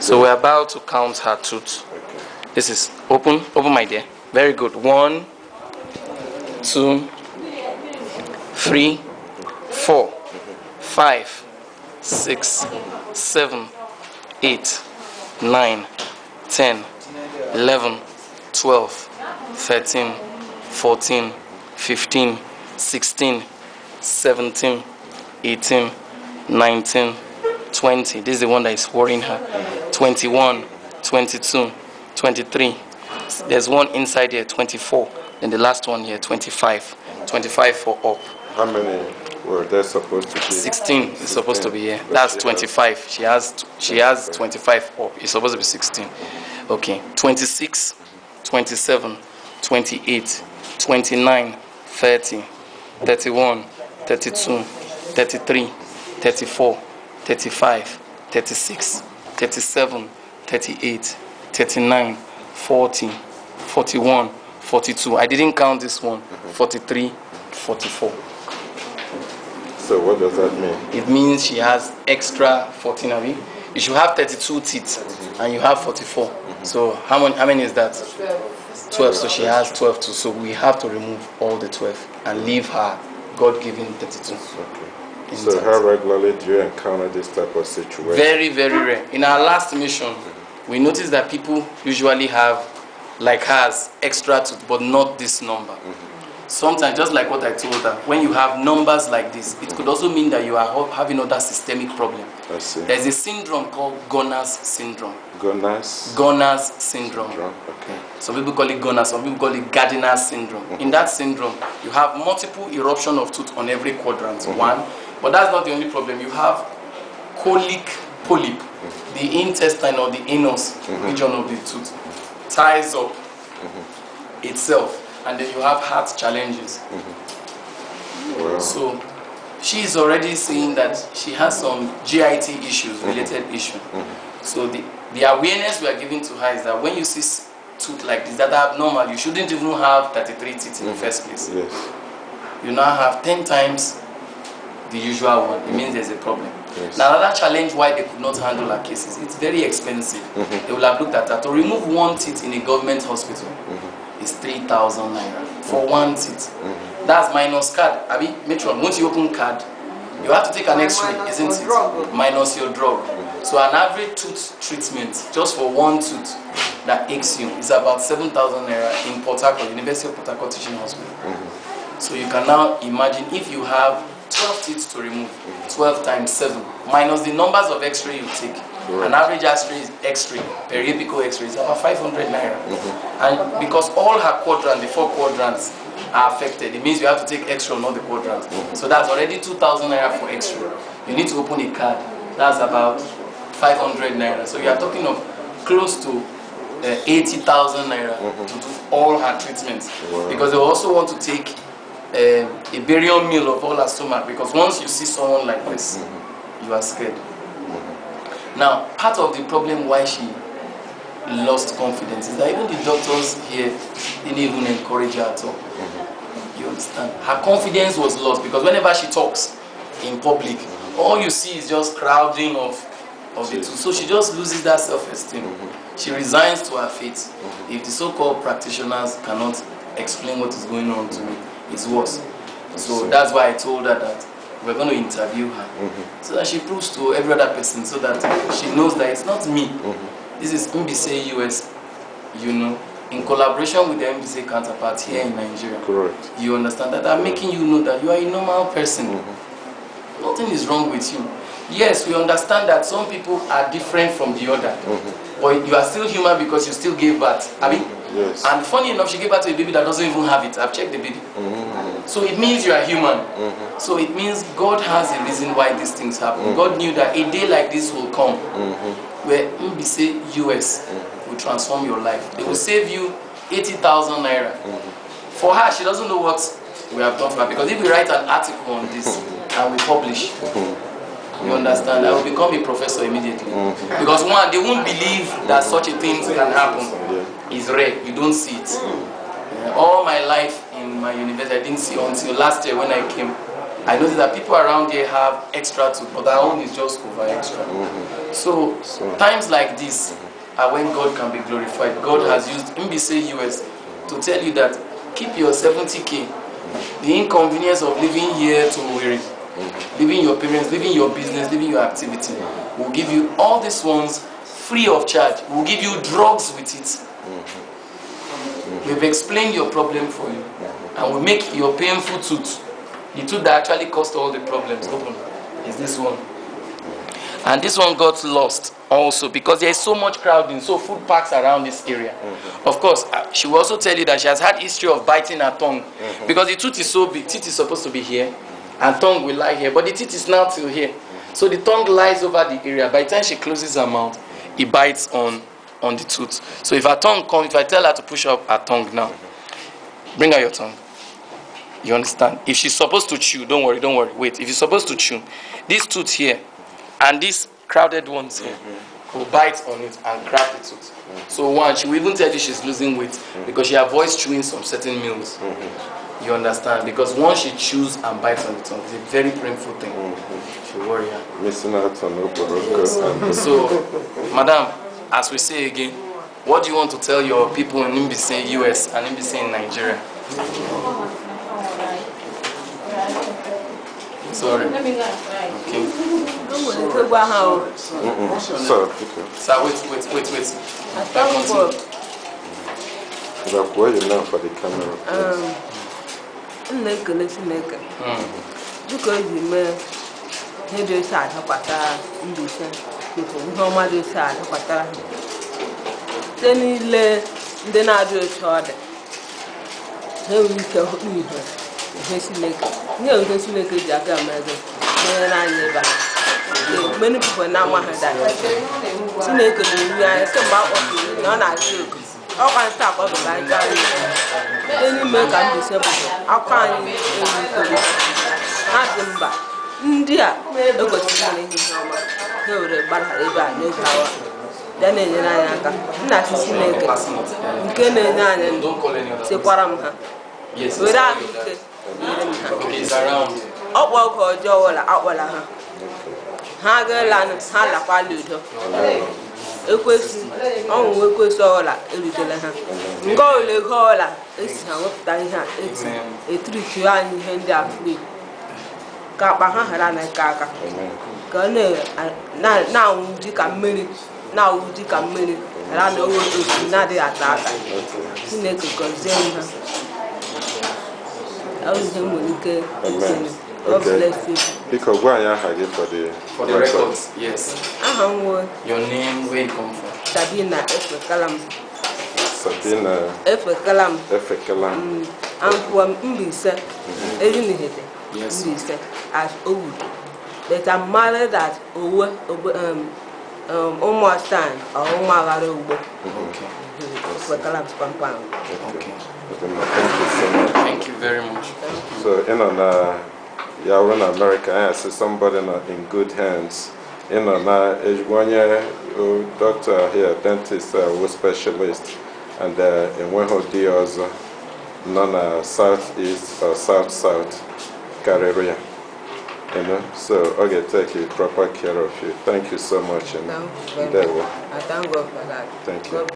So we're about to count her tooth. Okay. This is open my dear. Very good. 1, 2, 3, 4, 5, 6, 7, 8, 9, 10, 11, 12, 13, 14, 15, 16, 17, 18, 19, 20. This is the one that is worrying her. 21, 22, 23. There's one inside here, 24. And the last one here, 25. 25 for up. How many were there supposed to be? 16 is supposed to be here. That's 25. She has 25 up. It's supposed to be 16. Okay. 26, 27, 28, 29, 30, 31, 32, 33, 34, 35, 36, 37, 38, 39, 40, 41, 42. I didn't count this one. 43, 44. So what does that mean? It means she has extra 14 of it. You should have 32 teeth and you have 44. So how many is that? 12. So she has 12 too. So we have to remove all the 12 and leave her God-given 32. Okay. So how regularly do you encounter this type of situation? Very, very rare. In our last mission, we noticed that people usually have, like hers, extra tooth, but not this number. Sometimes, just like what I told her, when you have numbers like this, it could also mean that you are having other systemic problem. I see. There's a syndrome called Gardner's syndrome. Gardner's syndrome. Okay. Some people call it Gardner's, some people call it Gardner's syndrome. In that syndrome, you have multiple eruption of tooth on every quadrant. One. But that's not the only problem. You have colic polyp, the intestine or the anus region of the tooth ties up itself, and then you have heart challenges. Wow. So she's already seeing that she has some GIT issues, related issues. So the awareness we are giving to her is that when you see tooth like this that are abnormal, you shouldn't even have 33 teeth in the first place. Yes. You now have 10 times the usual one. It means there's a problem. Yes. Now another challenge why they could not handle her cases, it's very expensive. They will have looked at that. To remove one teeth in a government hospital is 3,000 naira for one teeth. That's minus card. I mean, matron, once you open card, you have to take an X-ray, isn't it? Drug. Minus your drug. So an average tooth treatment just for one tooth that aches you is about 7,000 naira in Port Harcourt, University of Port Harcourt Teaching Hospital. So you can now imagine if you have 12 teeth to remove, 12 times 7, minus the numbers of x-ray you take. An average x-ray, periapical x-ray, is about 500 naira. And because all her quadrants, the 4 quadrants, are affected, it means you have to take x-ray, not the quadrants. So that's already 2,000 naira for x-ray. You need to open a card. That's about 500 naira. So you are talking of close to 80,000 naira to do all her treatments. Because they also want to take a burial meal of all her stomach, because once you see someone like this, you are scared. Now, part of the problem why she lost confidence is that even the doctors here didn't even encourage her at all. You understand? Her confidence was lost because whenever she talks in public, all you see is just crowding of the two. So she just loses that self-esteem. She resigns to her fate. If the so-called practitioners cannot explain what is going on to me, it's worse. So that's why I told her that we're going to interview her so that she proves to every other person, so that she knows that it's not me. This is NBC US, you know, in collaboration with the NBC counterpart here in Nigeria. Correct. You understand that I'm making you know that you are a normal person. Nothing is wrong with you. Yes, we understand that some people are different from the other, but you are still human because you still gave birth. I mean, yes. And funny enough, she gave birth to a baby that doesn't even have it. I've checked the baby. So it means you are human. So it means God has a reason why these things happen. God knew that a day like this will come where NBC US will transform your life. They will save you 80,000 naira. For her, she doesn't know what we have done for her, because if we write an article on this and we publish, you understand, I will become a professor immediately. Because one, they won't believe that such a thing can happen. It's rare, you don't see it. All my life in my university, I didn't see until last year when I came. I noticed that people around here have extra too, but our own is just over extra. Mm-hmm. So times like this are when God can be glorified. God has used NBC US to tell you that keep your 70K. The inconvenience of living here to Owerri, leaving your parents, leaving your business, leaving your activity. We'll give you all these ones free of charge. We'll give you drugs with it. We've explained your problem for you. And we'll make your painful tooth, the tooth that actually caused all the problems, open, is this one. And this one got lost also because there is so much crowding, so food parks around this area. Mm-hmm. Of course, she will also tell you that she has had history of biting her tongue because the tooth is so big. Teeth is supposed to be here and tongue will lie here, but the teeth is now till here. Mm-hmm. So the tongue lies over the area. By the time she closes her mouth, it bites on the tooth. So if her tongue comes, if I tell her to push up her tongue now, bring her your tongue. You understand? If she's supposed to chew, don't worry, wait. If you're supposed to chew, this tooth here, and these crowded ones here will bite on it and crack the tooth. So one, she will even tell you she's losing weight because she avoids chewing some certain meals. You understand? Because once she chews and bites on the tongue, it's a very painful thing. She worry her. Missing out on Oporoko. So, madam, as we say again, what do you want to tell your people in NBC US and NBC in Nigeria? Sorry. Let me okay. Sir, wait. For the camera. Many people now want that. So they could come out of non alcoholic. How can stop all the bad guys? Then you make them disabled. How can you? Not them back. India, they go to China. They will ban Hariba. No power. Then they are not Sineke. Don't call any other. Sequaramha. Yes. Without it, okay, it's around. Outwalk or Jawala, Outwalaha. Hagerland and Hala Paludo. It was only with all a little hand. Go, the hola, it's how a trick you and hand out free. Capahan and Kaka. Now, Dick a minute, and I know it's not the attack. He never concerned her. I was doing okay. Because why are you for the records? Yes. Your name, where you come from? Sabina Ifeakalam. Sabina Ifeakalam. I'm from Mbaise. Yes. Mbaise as old, but I'm married at almost time or Okay. Thank you very much. So yeah, we're in America. I see somebody in good hands. You know, now one doctor here, dentist, was specialist, and in one who deals non southeast or south Caribbean. You know, so okay, take you proper care of you. Thank you so much, and I thank God for that. Thank you.